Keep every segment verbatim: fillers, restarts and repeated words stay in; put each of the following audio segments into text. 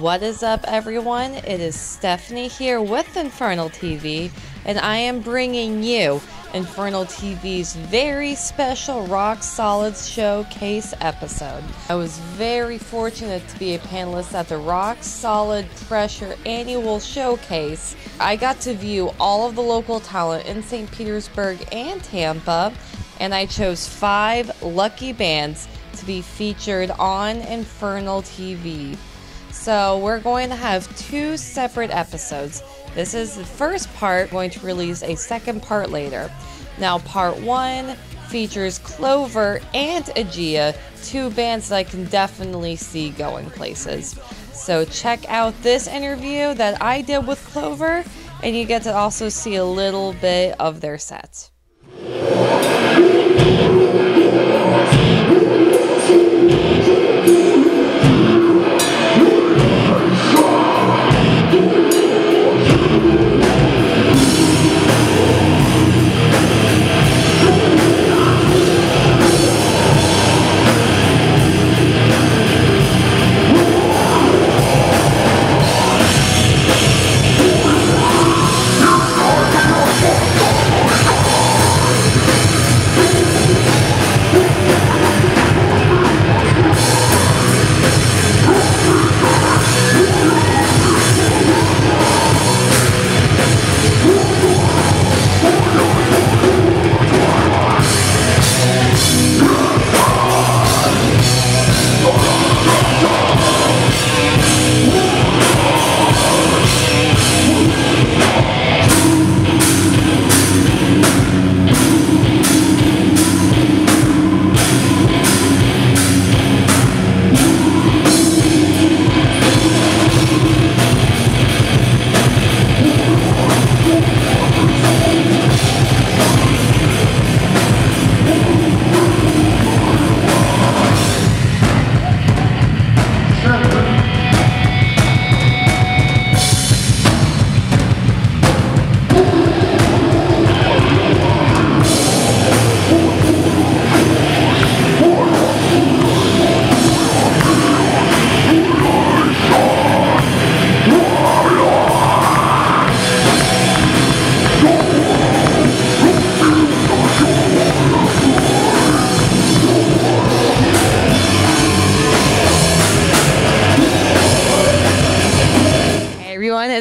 What is up, everyone? It is Stephanie here with Infernal T V, and I am bringing you Infernal T V's very special Rock Solid Showcase episode. I was very fortunate to be a panelist at the Rock Solid Pressure Annual Showcase. I got to view all of the local talent in Saint Petersburg and Tampa, and I chose five lucky bands to be featured on Infernal T V. So we're going to have two separate episodes. This is the first part. I'm going to release a second part later. Now, part one features Chlover and Aegea, two bands that I can definitely see going places. So check out this interview that I did with Chlover, and you get to also see a little bit of their set.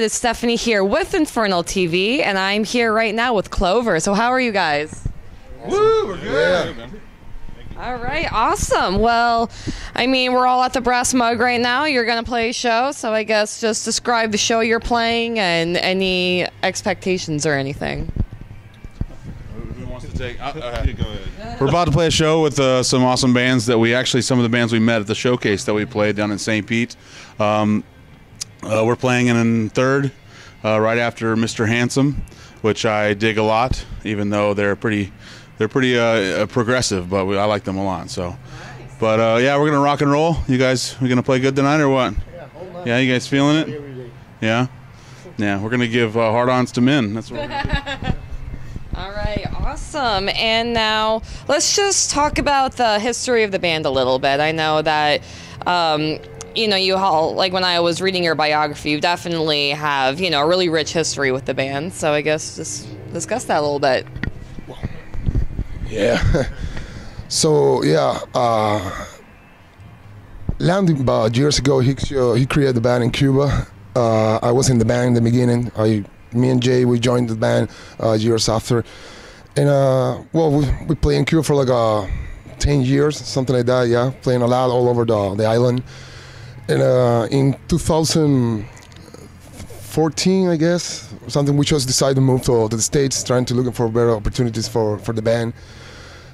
Stephanie here with Infernal T V, and I'm here right now with Chlover. So how are you guys? Awesome. Woo, we're good. Yeah. All right, awesome. Well, I mean, we're all at the Brass Mug right now. You're going to play a show, so I guess just describe the show you're playing and any expectations or anything. Who wants to take? Uh, uh, go ahead. We're about to play a show with uh, some awesome bands that we actually, some of the bands we met at the showcase that we played down in Saint Pete. Um, Uh, we're playing in third, uh, right after Mister Handsome, which I dig a lot, even though they're pretty, they're pretty uh, progressive, but we, I like them a lot. So, nice. But uh, yeah, we're gonna rock and roll. You guys, we gonna play good tonight or what? Yeah, yeah, you guys feeling it? Yeah, yeah, we're gonna give uh, hard-ons to men. That's what we're gonna do. All right, awesome. And now let's just talk about the history of the band a little bit. I know that. Um, You know, you all, like when I was reading your biography, you definitely have, you know, a really rich history with the band. So I guess just discuss that a little bit. Yeah. So, yeah, uh, Landon, about years ago, he, uh, he created the band in Cuba. Uh, I was in the band in the beginning. I, me and Jay, we joined the band uh, years after. And, uh, well, we, we played in Cuba for like uh, ten years, something like that, yeah. Playing a lot all over the, the island. And uh, in two thousand fourteen, I guess, or something, we just decided to move to, to the States, trying to look for better opportunities for, for the band.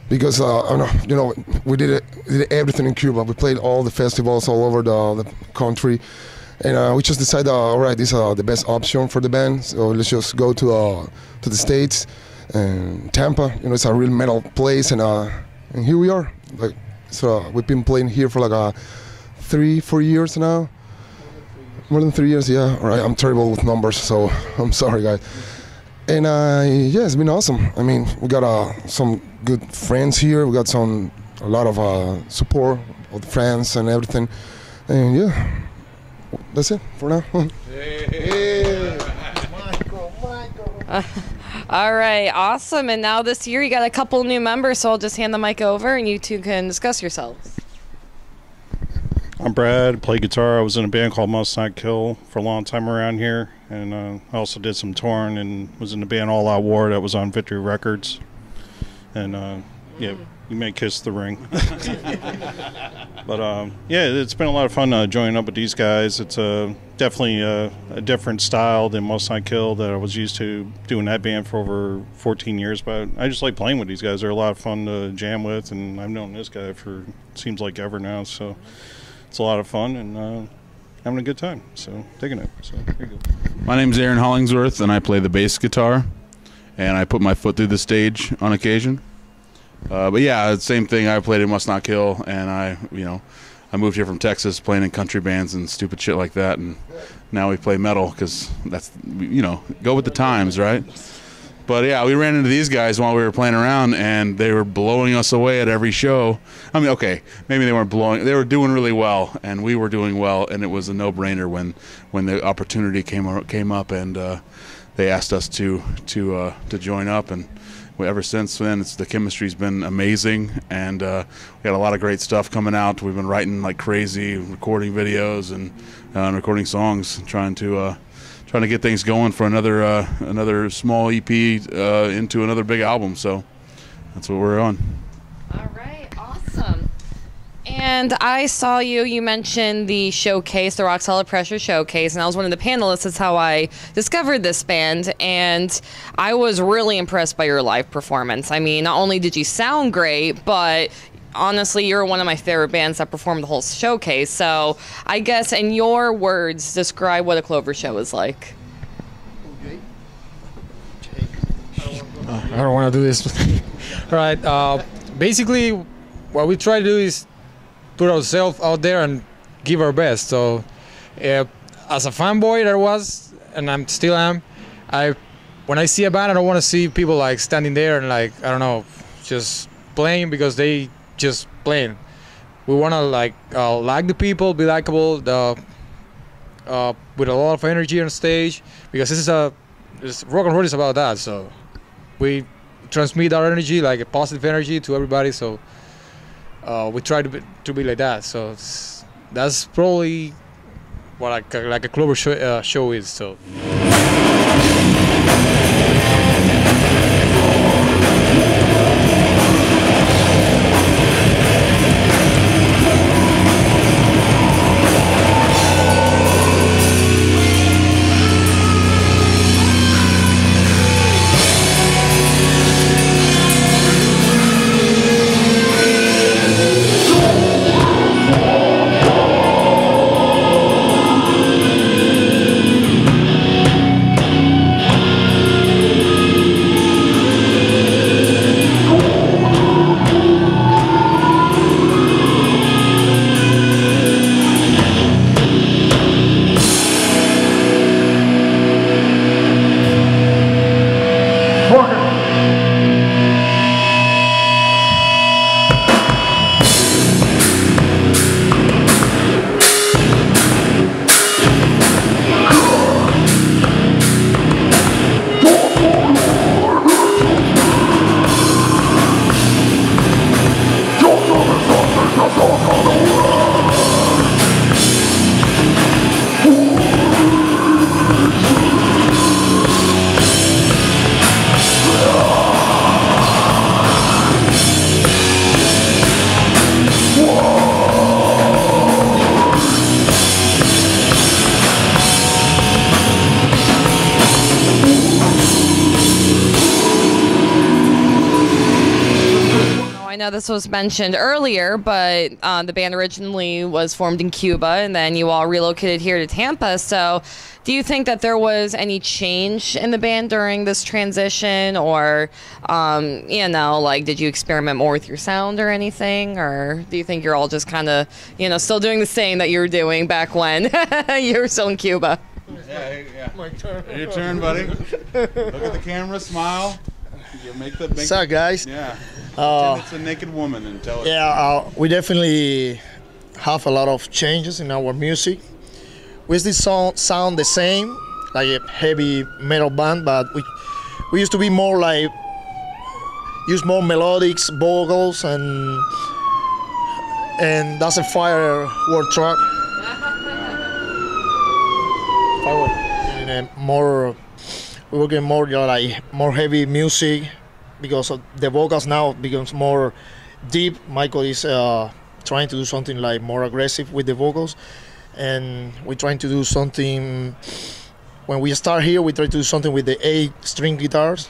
Because, uh, I don't know, you know, we did, it, did everything in Cuba. We played all the festivals all over the, the country. And uh, we just decided, uh, all right, this is uh, the best option for the band. So let's just go to, uh, to the States and Tampa. You know, it's a real metal place. And, uh, and here we are. Like, so uh, we've been playing here for like a... three, four years now? More than three years, yeah. All right, I'm terrible with numbers, so I'm sorry, guys. And uh, yeah, it's been awesome. I mean, we got uh, some good friends here. We got some, a lot of uh, support of the friends and everything. And yeah, that's it for now. Yeah. Yeah. Michael, Michael. Uh, all right, awesome. And now this year you got a couple new members, so I'll just hand the mic over and you two can discuss yourselves. I'm Brad, play guitar. I was in a band called Must Not Kill for a long time around here, and uh, I also did some touring and was in the band All Out War that was on Victory Records. And uh, yeah, mm. you may kiss the ring. But um, yeah, it's been a lot of fun uh, joining up with these guys. It's uh, definitely a, a different style than Must Not Kill that I was used to doing that band for over fourteen years. But I just like playing with these guys. They're a lot of fun to jam with, and I've known this guy for it seems like ever now. So. It's a lot of fun and uh, having a good time, so taking it. So here you go. My name's Aaron Hollingsworth, and I play the bass guitar, and I put my foot through the stage on occasion. Uh, but yeah, same thing. I played in Must Not Kill, and I, you know, I moved here from Texas, playing in country bands and stupid shit like that, and now we play metal because that's, you know, go with the times, right? But yeah, we ran into these guys while we were playing around, and they were blowing us away at every show. I mean, okay, maybe they weren't blowing. They were doing really well, and we were doing well, and it was a no-brainer when, when the opportunity came came up, and uh, they asked us to to uh, to join up. And ever since then, it's, the chemistry's been amazing, and uh, we got a lot of great stuff coming out. We've been writing like crazy, recording videos and, uh, and recording songs, trying to. Uh, Trying to get things going for another uh, another small E P uh, into another big album, so that's what we're on. All right, awesome. And I saw you. You mentioned the showcase, the Rock Solid Pressure showcase, and I was one of the panelists. That's how I discovered this band, and I was really impressed by your live performance. I mean, not only did you sound great, but honestly, you're one of my favorite bands that performed the whole showcase. So I guess in your words, describe what a Chlover show is like. Uh, I don't want to do this. All right. Uh, basically, what we try to do is put ourselves out there and give our best. So uh, as a fanboy that I was, and I still am, I when I see a band, I don't want to see people like standing there and like, I don't know, just playing because they just playing. We want to like uh, like the people, be likable, the, uh, with a lot of energy on stage, because this is a this rock and roll is about that. So we transmit our energy, like a positive energy, to everybody. So uh, we try to be, to be like that. So it's, that's probably what like like a Chlover show, uh, show is. So. This was mentioned earlier, but uh, the band originally was formed in Cuba, and then you all relocated here to Tampa. So do you think that there was any change in the band during this transition, or um, you know, like did you experiment more with your sound or anything, or do you think you're all just kind of, you know, still doing the same that you were doing back when you were still in Cuba? Yeah, yeah. My turn. Your turn, buddy. Look at the camera, smile. You make the, make What's up, guys? Yeah. Uh, it's a naked woman and tell it. Yeah, uh, we definitely have a lot of changes in our music. we still sound, sound the same, like a heavy metal band, but we we used to be more like, use more melodic vocals, and and that's a firework track. Firework, in a more, we were getting more, you know, like more heavy music, because of the vocals now becomes more deep. Michael is uh, trying to do something like more aggressive with the vocals, and we're trying to do something. When we start here, we try to do something with the eight string guitars.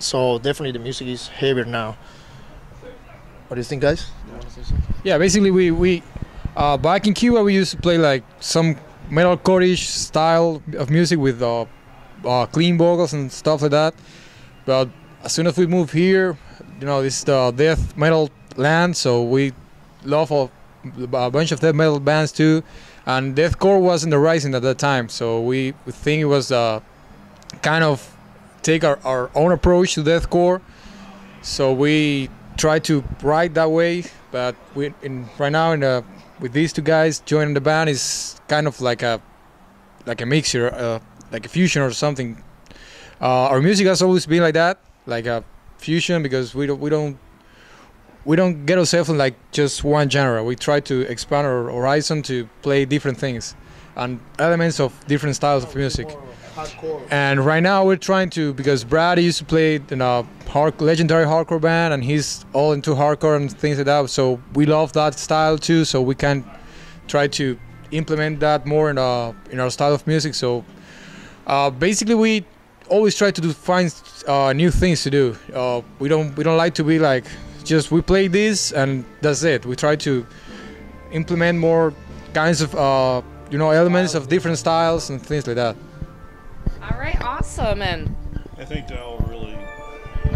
So definitely the music is heavier now. What do you think, guys? Yeah, basically we, we uh, back in Cuba we used to play like some metalcore-ish style of music with uh, uh, clean vocals and stuff like that. But as soon as we moved here, you know, this is the death metal land, so we love a, a bunch of death metal bands too. And deathcore was in the rising at that time, so we, we think it was uh, kind of take our, our own approach to deathcore, so we try to write that way. But we in right now in a, with these two guys joining the band is kind of like a like a mixture, uh, like a fusion or something. Uh, our music has always been like that, like a fusion, because we don't we don't we don't get ourselves in like just one genre. We try to expand our horizon to play different things and elements of different styles of music. Hardcore. And right now we're trying to, because Brad used to play in a hard, legendary hardcore band, and he's all into hardcore and things like that, so we love that style too, so we can try to implement that more in our, in our style of music. So uh, basically we always try to do, find uh, new things to do. Uh, we don't we don't like to be like just we play this and that's it. We try to implement more kinds of uh, you know, elements of different styles and things like that. All right, awesome. And I think that'll really,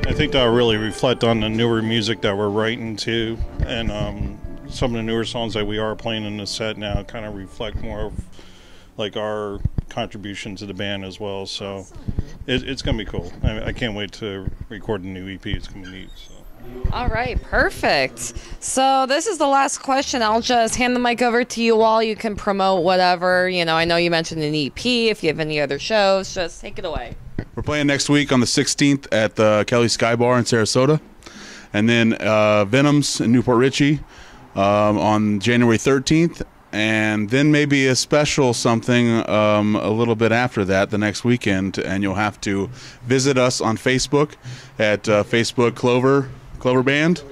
I think that'll really reflect on the newer music that we're writing too, and um, some of the newer songs that we are playing in the set now kind of reflect more of like our contribution to the band as well. So awesome. it, it's gonna be cool. I, I can't wait to record the new E P. It's gonna be neat. So. All right, perfect. So this is the last question. I'll just hand the mic over to you all. You can promote whatever. You know, I know you mentioned an E P. If you have any other shows, just take it away. We're playing next week on the sixteenth at the Kelly Sky Bar in Sarasota. And then uh, Venom's in Newport Richey um, on January thirteenth. And then maybe a special something um, a little bit after that, the next weekend. And you'll have to visit us on Facebook at uh, Facebook Clover. Clover Band,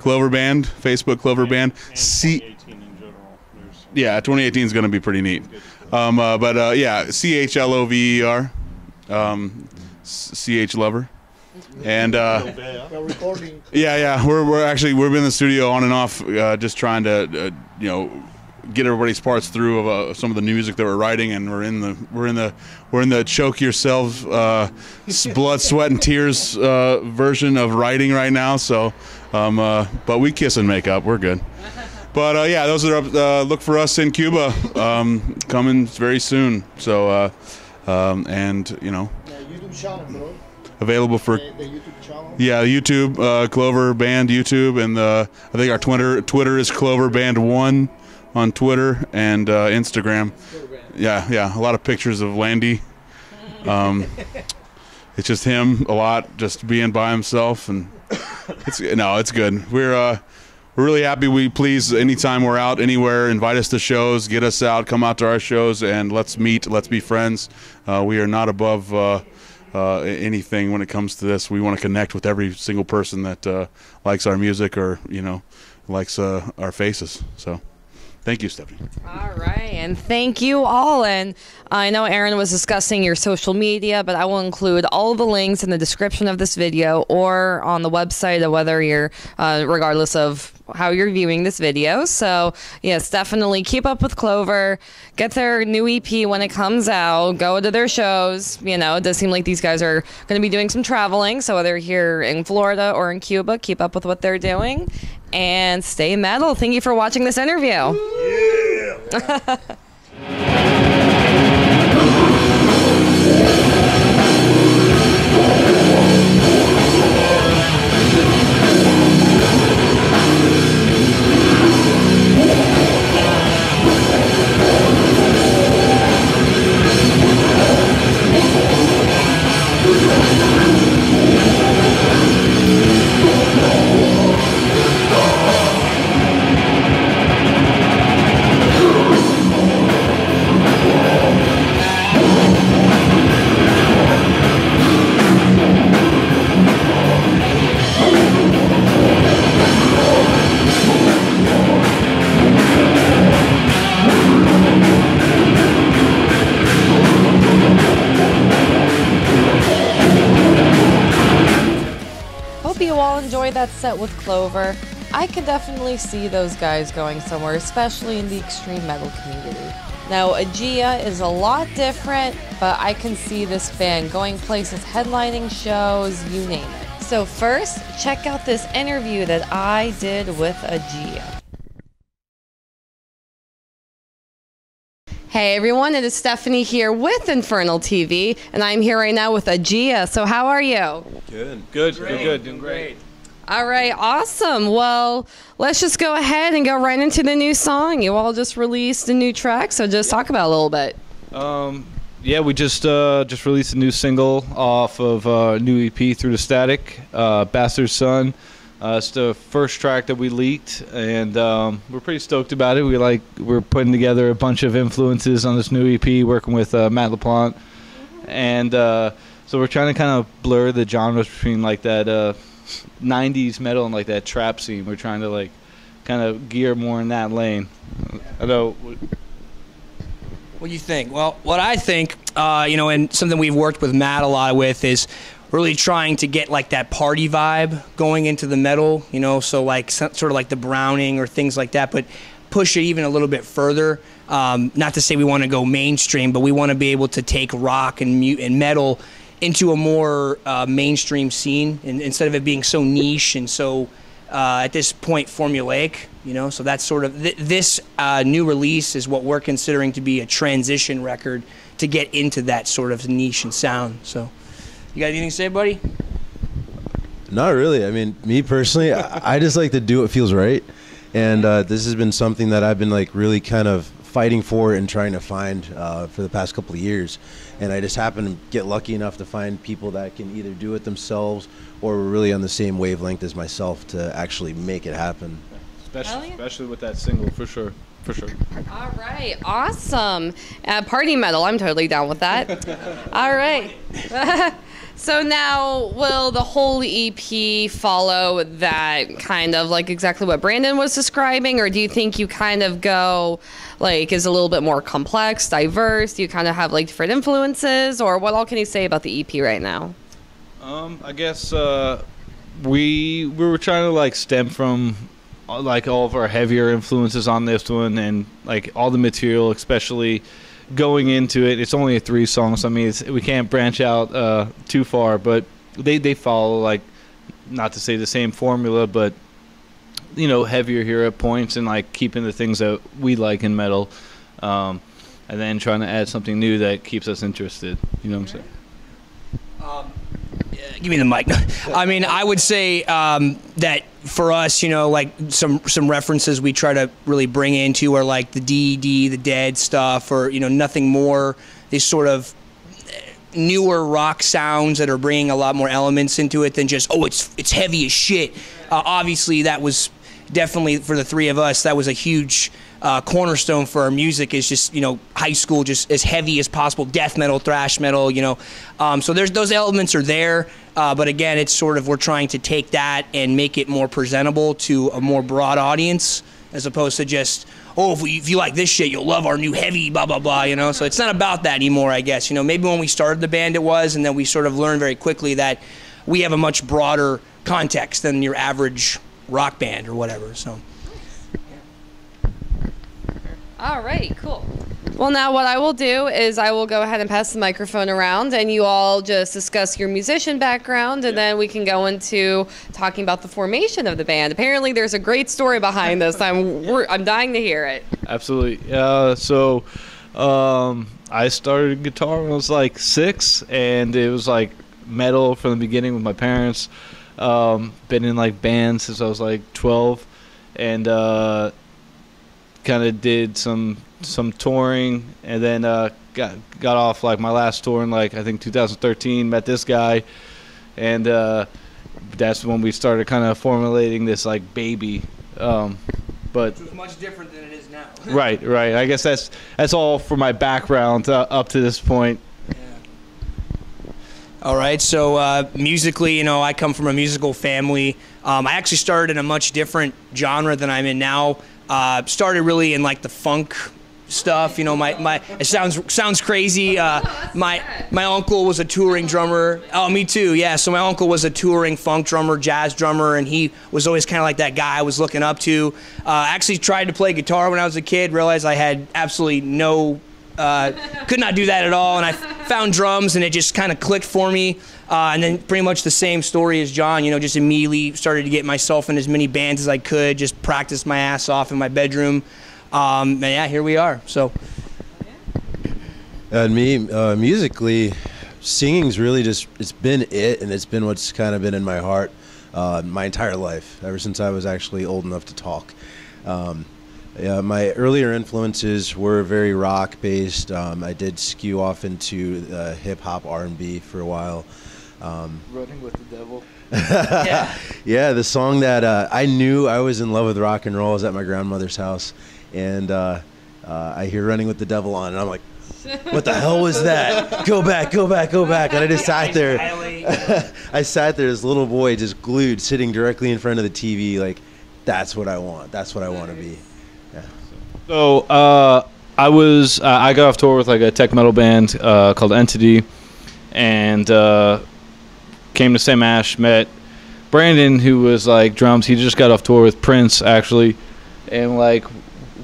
Clover Band, Facebook Clover Band. C. Yeah, twenty eighteen is going to be pretty neat. Um, uh, but uh, yeah, C H L O V E R, um, C H Lover, and uh, yeah, yeah, we're we're actually we've been in the studio on and off, uh, just trying to uh, you know, get everybody's parts through of uh, some of the new music that we're writing, and we're in the we're in the we're in the choke yourself uh, blood, sweat, and tears uh, version of writing right now. So, um, uh, but we kiss and make up. We're good. But uh, yeah, those are uh, look for us in Cuba, um, coming very soon. So, uh, um, and you know, available for the, the YouTube channel. Yeah, YouTube uh, Clover Band YouTube, and the, I think our Twitter Twitter is Clover Band One. On Twitter and uh, Instagram. Yeah, yeah, a lot of pictures of Landy. Um, it's just him a lot, just being by himself, and it's no, it's good. We're uh, we're really happy. We please, anytime we're out anywhere, invite us to shows, get us out, come out to our shows, and let's meet, let's be friends. Uh, we are not above uh, uh, anything when it comes to this. We want to connect with every single person that uh, likes our music, or you know, likes uh, our faces. So. Thank you, Stephanie. All right, and thank you all. And I know Aaron was discussing your social media, but I will include all the links in the description of this video or on the website, of whether you're, uh, regardless of how you're viewing this video. So yes, definitely keep up with Clover. Get their new E P when it comes out. Go to their shows. You know, it does seem like these guys are going to be doing some traveling. So whether you're here in Florida or in Cuba, keep up with what they're doing. And stay metal. Thank you for watching this interview. Yeah. you all enjoyed that set with Chlover. I could definitely see those guys going somewhere, especially in the extreme metal community. Now, Aegea is a lot different, but I can see this band going places, headlining shows, you name it. So first, check out this interview that I did with Aegea. Hey everyone, it is Stephanie here with Infernal T V, and I'm here right now with Aegea. So how are you? Good. Good, great. Good, good, doing great. All right, awesome. Well, let's just go ahead and go right into the new song. You all just released a new track, so just talk about it a little bit. Um, yeah, we just uh, just released a new single off of a uh, new E P, Through the Static, uh, Bastard Son. Uh, it's the first track that we leaked, and um, we're pretty stoked about it. We like we're putting together a bunch of influences on this new E P, working with uh, Matt Laplante, and uh, so we're trying to kind of blur the genres between like that. Uh, nineties metal and like that trap scene. We're trying to like kind of gear more in that lane. I know. What do you think? Well, what I think, uh, you know, and something we've worked with Matt a lot with is really trying to get like that party vibe going into the metal, you know, so like sort of like the Browning or things like that, but push it even a little bit further. Um, not to say we want to go mainstream, but we want to be able to take rock and mute and metal into a more uh, mainstream scene, and instead of it being so niche and so uh, at this point formulaic, you know. So that's sort of th this uh, new release is what we're considering to be a transition record to get into that sort of niche and sound. So, you got anything to say, buddy? Not really. I mean, me personally, I, I just like to do what feels right, and uh, this has been something that I've been like really kind of fighting for and trying to find uh, for the past couple of years, and I just happen to get lucky enough to find people that can either do it themselves or were really on the same wavelength as myself to actually make it happen. Especially, yeah. especially with that single, for sure, for sure. All right, awesome. Uh, party metal, I'm totally down with that. All right. So now, will the whole E P follow that kind of like exactly what Brandon was describing, or do you think you kind of go like is a little bit more complex, diverse? Do you kind of have like different influences, or what all can you say about the E P right now? Um, I guess uh, we we were trying to like stem from like all of our heavier influences on this one, and like all the material, especially. Going into it, it's only a three songs. I mean, it's, we can't branch out uh, too far, but they they follow like not to say the same formula, but you know, heavier hero points and like keeping the things that we like in metal, um, and then trying to add something new that keeps us interested. You know what I'm saying? Um, give me the mic. I mean, I would say um, that for us, you know, like some some references we try to really bring into are like the D E D, the Dead stuff, or you know, nothing more. These sort of newer rock sounds that are bringing a lot more elements into it than just oh, it's it's heavy as shit. Uh, obviously, that was definitely for the three of us. That was a huge uh, cornerstone for our music. Is just you know, high school, just as heavy as possible, death metal, thrash metal. You know, um, so there's those elements are there. Uh, but again, it's sort of we're trying to take that and make it more presentable to a more broad audience, as opposed to just oh, if, we, if you like this shit, you'll love our new heavy blah blah blah. You know, so it's not about that anymore, I guess. You know, maybe when we started the band it was, and then we sort of learned very quickly that we have a much broader context than your average rock band or whatever. So, all right, cool. Well, now what I will do is I will go ahead and pass the microphone around, and you all just discuss your musician background, and yeah. then we can go into talking about the formation of the band. Apparently, there's a great story behind this. I'm we're, I'm dying to hear it. Absolutely. Uh, so, um, I started guitar when I was like six, and it was like metal from the beginning with my parents. Um, been in like bands since I was like twelve, and uh, kind of did some. some touring, and then uh got got off like my last tour in like I think two thousand thirteen. Met this guy, and uh that's when we started kind of formulating this like baby, um but which was much different than it is now. right right I guess that's that's all for my background uh, up to this point. Yeah. All right, so uh musically, you know, I come from a musical family. um I actually started in a much different genre than I'm in now. Uh started really in like the funk stuff. You know, my, my it sounds sounds crazy. Uh, my my uncle was a touring drummer. Oh, me too. Yeah. So my uncle was a touring funk drummer, jazz drummer, and he was always kind of like that guy I was looking up to. Uh, actually tried to play guitar when I was a kid. Realized I had absolutely no. Uh, could not do that at all, and I found drums and it just kind of clicked for me, uh, and then pretty much the same story as John, you know, just immediately started to get myself in as many bands as I could, just practice my ass off in my bedroom, um, and yeah, here we are. So and me uh, musically, singing's really just, it's been it, and it's been what's kind of been in my heart uh, my entire life, ever since I was actually old enough to talk. um, Yeah, my earlier influences were very rock-based. Um, I did skew off into uh, hip-hop R and B for a while. Um, Running with the Devil. Yeah. Yeah, the song that uh, I knew I was in love with rock and roll was at my grandmother's house. And uh, uh, I hear Running with the Devil on, and I'm like, what the hell was that? Go back, go back, go back. And I just sat there. I sat there as a little boy, just glued, sitting directly in front of the T V, like, that's what I want. That's what I want to be. Yeah. So uh, I was uh, I got off tour with like a tech metal band uh, called Entity, and uh, came to Sam Ash, met Brandon, who was like drums. He just got off tour with Prince actually, and like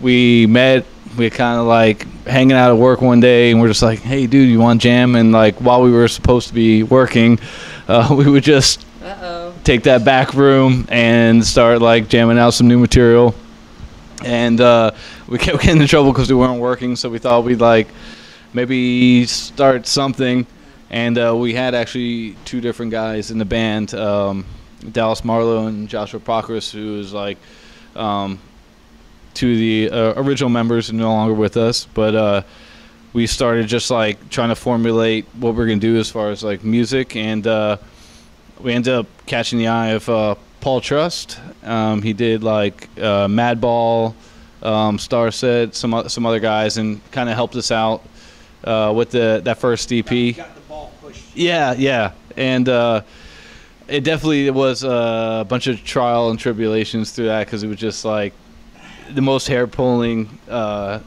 we met. We kind of like hanging out at work one day, and we're just like, "Hey, dude, you want jam?" And like while we were supposed to be working, uh, we would just Uh-oh. take that back room and start like jamming out some new material. And uh, we kept getting in trouble because we weren't working, so we thought we'd like maybe start something. And uh, we had actually two different guys in the band, um, Dallas Marlowe and Joshua Procrus, who was like um, two of the uh, original members and no longer with us. But uh, we started just like trying to formulate what we're going to do as far as like music. And uh, we ended up catching the eye of uh, Paul Trust. Um, he did like uh, Madball, um, Star Set, some some other guys, and kind of helped us out uh, with the that first E P. Got, got the ball pushed. Yeah, yeah, and uh, it definitely was uh, a bunch of trial and tribulations through that, because it was just like the most hair pulling uh,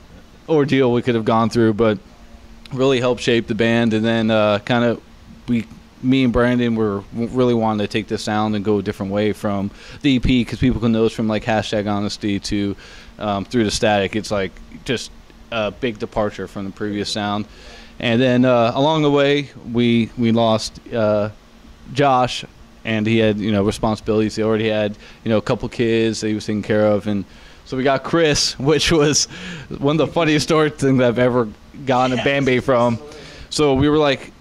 ordeal we could have gone through, but really helped shape the band. And then uh, kind of we. me and Brandon were really wanting to take this sound and go a different way from the E P, because people can know it's from like Hashtag Honesty to um, Through the Static. It's like just a big departure from the previous sound. And then uh, along the way, we we lost uh, Josh, and he had you know responsibilities. He already had you know a couple kids that he was taking care of, and so we got Chris, which was one of the funniest story things I've ever gotten yeah, a Band-Aid from. So we were like.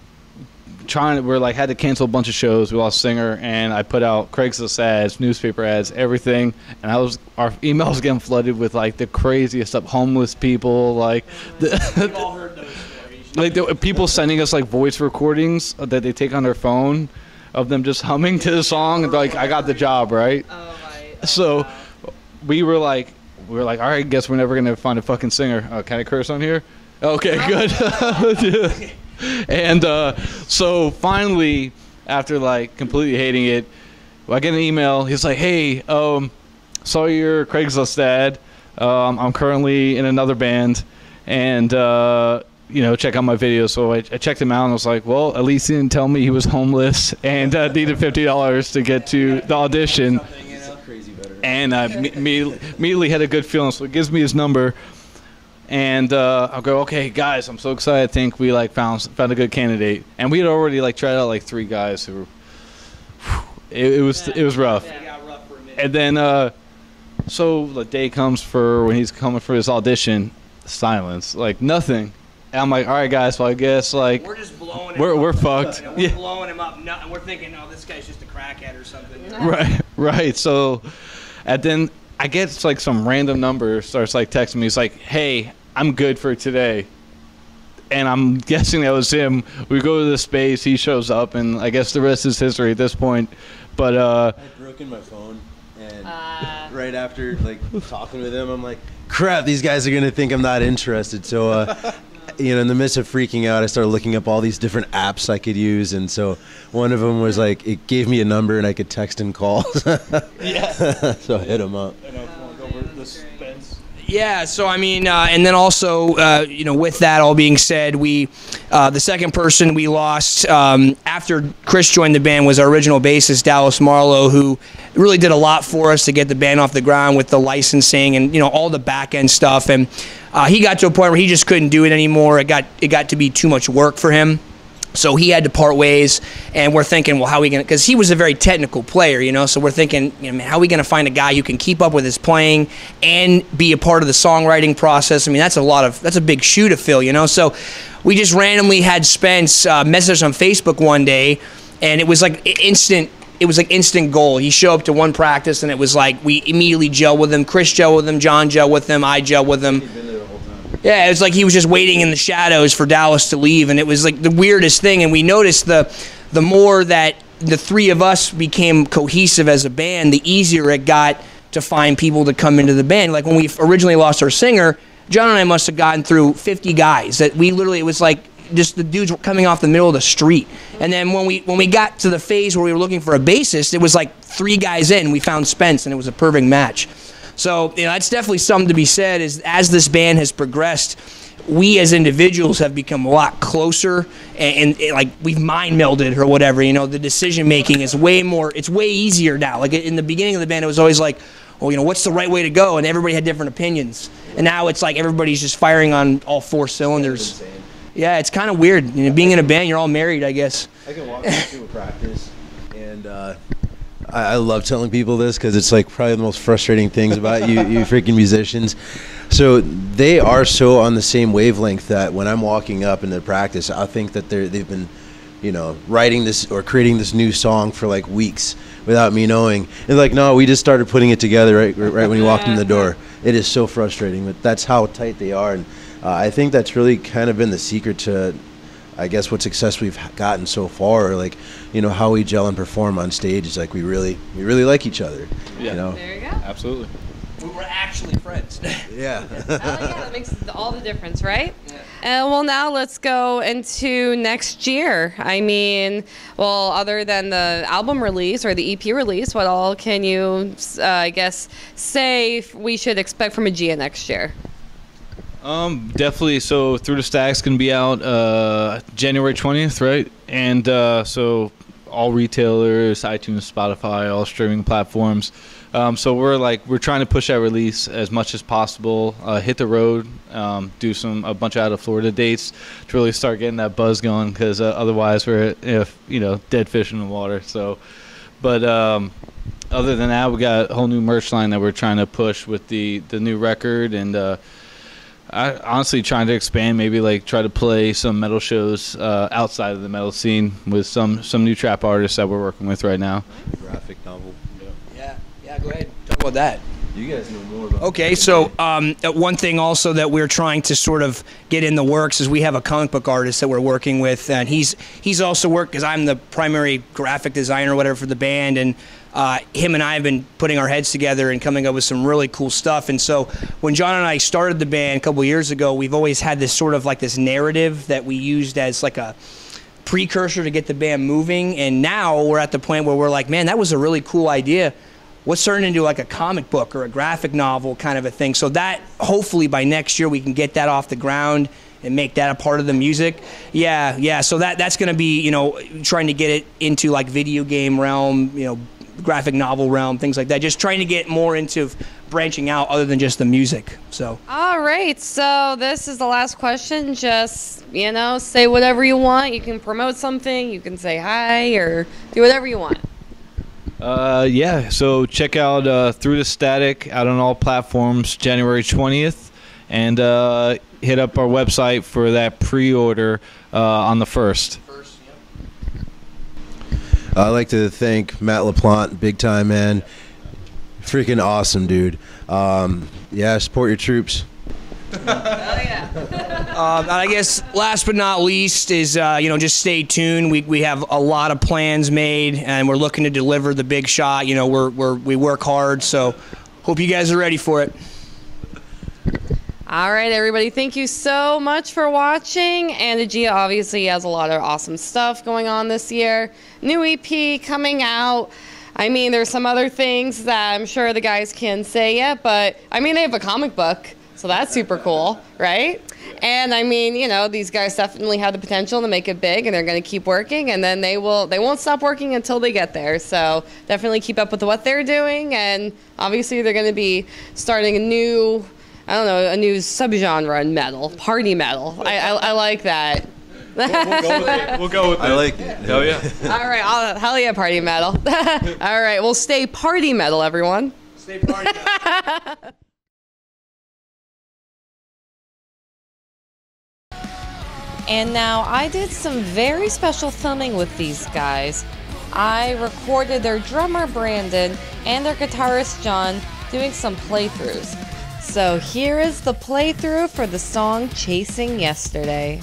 Trying to, we're like had to cancel a bunch of shows. We lost a singer, and I put out Craigslist ads, newspaper ads, everything. And I was our email was getting flooded with like the craziest stuff, homeless people, like the, all heard those stories. Like the, people sending us like voice recordings that they take on their phone of them just humming to the song. And like I got the job right. Oh my, oh so God. we were like we were like all right, guess we're never gonna find a fucking singer. Uh, can I curse on here? Okay, oh. Good. And uh, so finally, after like completely hating it, I get an email. He's like, "Hey, um, saw your Craigslist ad. Um, I'm currently in another band, and uh, you know, check out my video." So I, I checked him out, and I was like, "Well, at least he didn't tell me he was homeless and uh, needed fifty dollars to get to the audition." And I immediately, immediately had a good feeling, so he gives me his number. And uh, I'll go, okay, guys, I'm so excited. I think we like found found a good candidate. And we had already like tried out like three guys who were, whew, it, it was it was rough. And then uh, so the day comes for when he's coming for his audition, silence, like nothing. And I'm like, all right, guys, so I guess like we're just blowing. We're we're fucked. We're yeah. blowing him up, and we're thinking, oh, this guy's just a crackhead or something. Right, right. So, and then I guess like some random number starts like texting me. He's like, hey. I'm good for today, and I'm guessing that was him. We go to the space, he shows up, and I guess the rest is history at this point. But uh, I had broken my phone, and uh, right after like talking with him, I'm like, crap, these guys are gonna think I'm not interested. So, uh, you know, in the midst of freaking out, I started looking up all these different apps I could use, and so one of them was like, it gave me a number, and I could text and call. Yeah. So I hit him up. And I was going over the Spence. Yeah, so I mean, uh, and then also, uh, you know, with that all being said, we, uh, the second person we lost um, after Chris joined the band was our original bassist, Dallas Marlowe, who really did a lot for us to get the band off the ground with the licensing and, you know, all the back end stuff. And uh, he got to a point where he just couldn't do it anymore. It got, it got to be too much work for him. So he had to part ways, and we're thinking, well, how are we going to, because he was a very technical player, you know, so we're thinking, you know, man, how are we going to find a guy who can keep up with his playing and be a part of the songwriting process? I mean, that's a lot of, that's a big shoe to fill, you know, so we just randomly had Spence uh, message us on Facebook one day, and it was like instant, it was like instant goal. He showed up to one practice, and it was like, we immediately gel with him, Chris gel with him, John gel with him, I gel with him. Yeah, it was like he was just waiting in the shadows for Dallas to leave, and it was like the weirdest thing. And we noticed the the more that the three of us became cohesive as a band, the easier it got to find people to come into the band. Like when we originally lost our singer, John and I must have gotten through fifty guys that we literally, it was like just the dudes were coming off the middle of the street. And then when we when we got to the phase where we were looking for a bassist, it was like three guys in, we found Spence, and it was a perfect match. So, you know, that's definitely something to be said, is as this band has progressed, we as individuals have become a lot closer, and, and, and like we've mind melded or whatever, you know, the decision making is way more, it's way easier now. Like in the beginning of the band, it was always like, well, you know, what's the right way to go? And everybody had different opinions. And now it's like everybody's just firing on all four cylinders. Yeah, it's kind of weird. You know, being in a band, you're all married, I guess. I can walk into a practice and, uh, I love telling people this because it's like probably the most frustrating things about you, you freaking musicians. So they are so on the same wavelength that when I'm walking up into practice, I think that they're, they've been, you know, writing this or creating this new song for like weeks without me knowing. And like, no, we just started putting it together right, right when you walked in the door. It is so frustrating, but that's how tight they are. And uh, I think that's really kind of been the secret to, I guess, what success we've gotten so far, like, you know, how we gel and perform on stage is like we really, we really like each other. Yeah. You know? There you go. Absolutely. We were actually friends. Yeah. Oh, yeah, that makes all the difference, right? Yeah. And well, now let's go into next year. I mean, well, other than the album release or the E P release, what all can you, uh, I guess, say we should expect from Aegea next year? Um, definitely. So Through the Static's gonna be out uh, January twentieth, right? And uh, so all retailers, iTunes, Spotify, all streaming platforms. Um, so we're like we're trying to push that release as much as possible. Uh, hit the road, um, do some a bunch of out of Florida dates to really start getting that buzz going. Because uh, otherwise we're if you know dead fish in the water. So, but um, other than that, we got a whole new merch line that we're trying to push with the the new record and. Uh, I honestly trying to expand, maybe like try to play some metal shows uh, outside of the metal scene with some some new trap artists that we're working with right now. Graphic novel. Yeah, yeah, yeah, go ahead. Talk about that. You guys know more about okay, that. So um, one thing also that we're trying to sort of get in the works is we have a comic book artist that we're working with, and he's he's also worked, because I'm the primary graphic designer or whatever for the band, and Uh, him and I have been putting our heads together and coming up with some really cool stuff. And so when John and I started the band a couple years ago, we've always had this sort of like this narrative that we used as like a precursor to get the band moving. And now we're at the point where we're like, man, that was a really cool idea. What's turning into like a comic book or a graphic novel kind of a thing? So that hopefully by next year we can get that off the ground and make that a part of the music. Yeah, yeah. So that that's going to be, you know, trying to get it into like video game realm, you know, graphic novel realm, things like that, just trying to get more into branching out other than just the music. So all right, so this is the last question. Just, you know, say whatever you want. You can promote something, you can say hi or do whatever you want. Uh yeah, so check out uh Through the Static out on all platforms January twentieth, and uh hit up our website for that pre-order uh on the first. I'd like to thank Matt Laplante, big time, man. Freaking awesome, dude. Um, yeah, support your troops. Hell yeah. um, I guess last but not least is, uh, you know, just stay tuned. We, we have a lot of plans made, and we're looking to deliver the big shot. You know, we're, we're, we work hard, so hope you guys are ready for it. All right, everybody, thank you so much for watching. And Aegea obviously has a lot of awesome stuff going on this year. New E P coming out. I mean, there's some other things that I'm sure the guys can say yet, but I mean, they have a comic book. So that's super cool, right? And I mean, you know, these guys definitely have the potential to make it big, and they're going to keep working, and then they will they won't stop working until they get there. So definitely keep up with what they're doing, and obviously they're going to be starting a new, I don't know, a new subgenre in metal, party metal. I, I, I like that. We'll, we'll go with it. We'll go with it. I like it. Hell yeah. All right. I'll, hell yeah, party metal. All right. Well, stay party metal, everyone. Stay party metal. And now I did some very special filming with these guys. I recorded their drummer, Brandon, and their guitarist, John, doing some playthroughs. So here is the playthrough for the song Chasing Yesterday.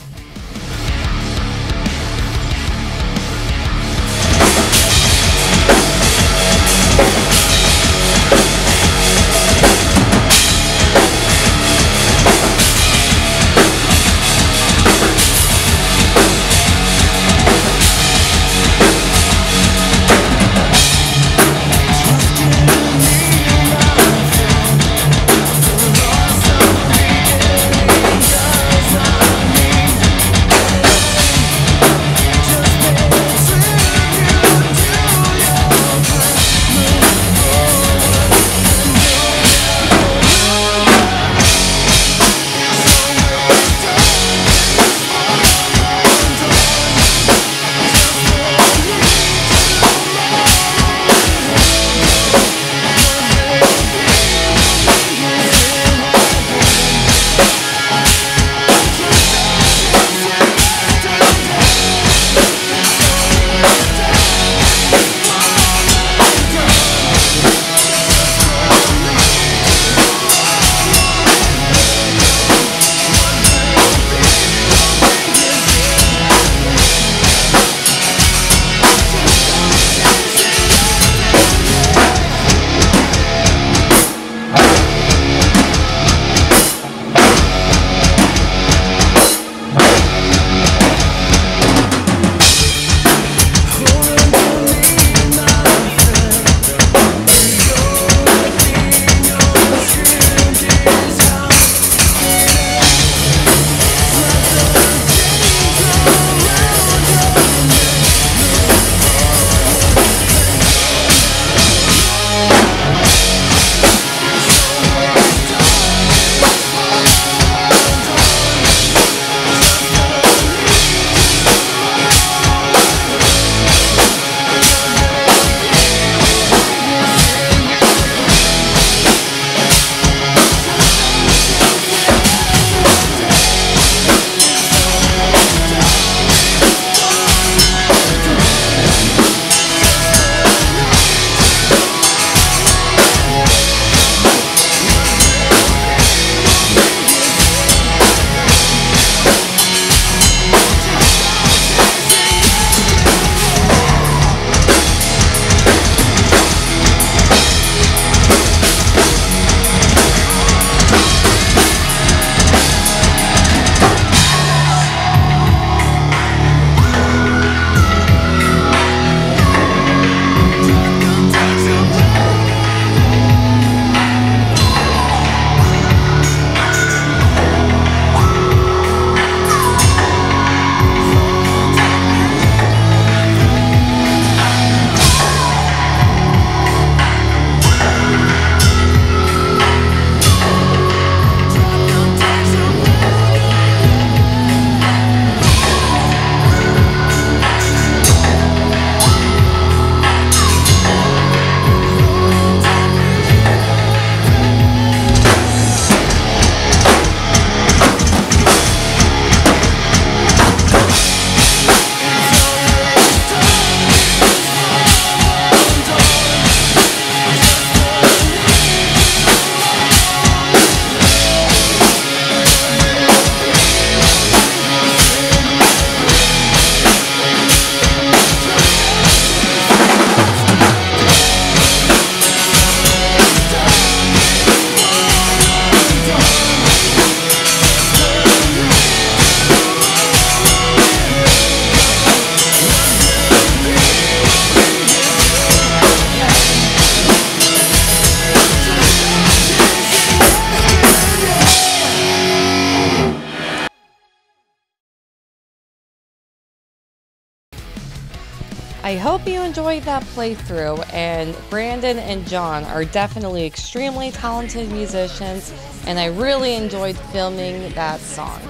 I hope you enjoyed that playthrough, and Brandon and John are definitely extremely talented musicians, and I really enjoyed filming that song.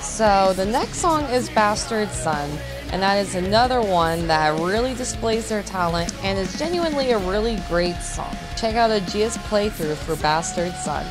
So the next song is Bastard Son, and that is another one that really displays their talent and is genuinely a really great song. Check out Aegea's playthrough for Bastard Son.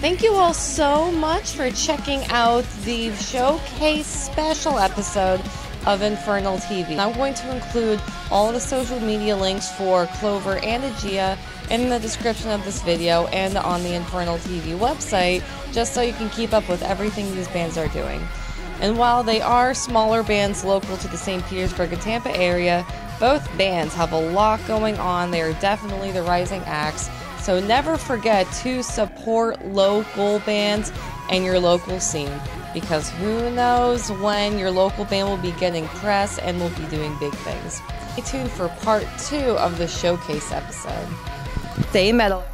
Thank you all so much for checking out the showcase special episode of Infernal T V. I'm going to include all the social media links for Chlover and Aegea in the description of this video and on the Infernal T V website, just so you can keep up with everything these bands are doing. And while they are smaller bands local to the Saint Petersburg and Tampa area, both bands have a lot going on. They are definitely the rising acts. So never forget to support local bands and your local scene, because who knows when your local band will be getting press and will be doing big things. Stay tuned for part two of the showcase episode. Stay metal.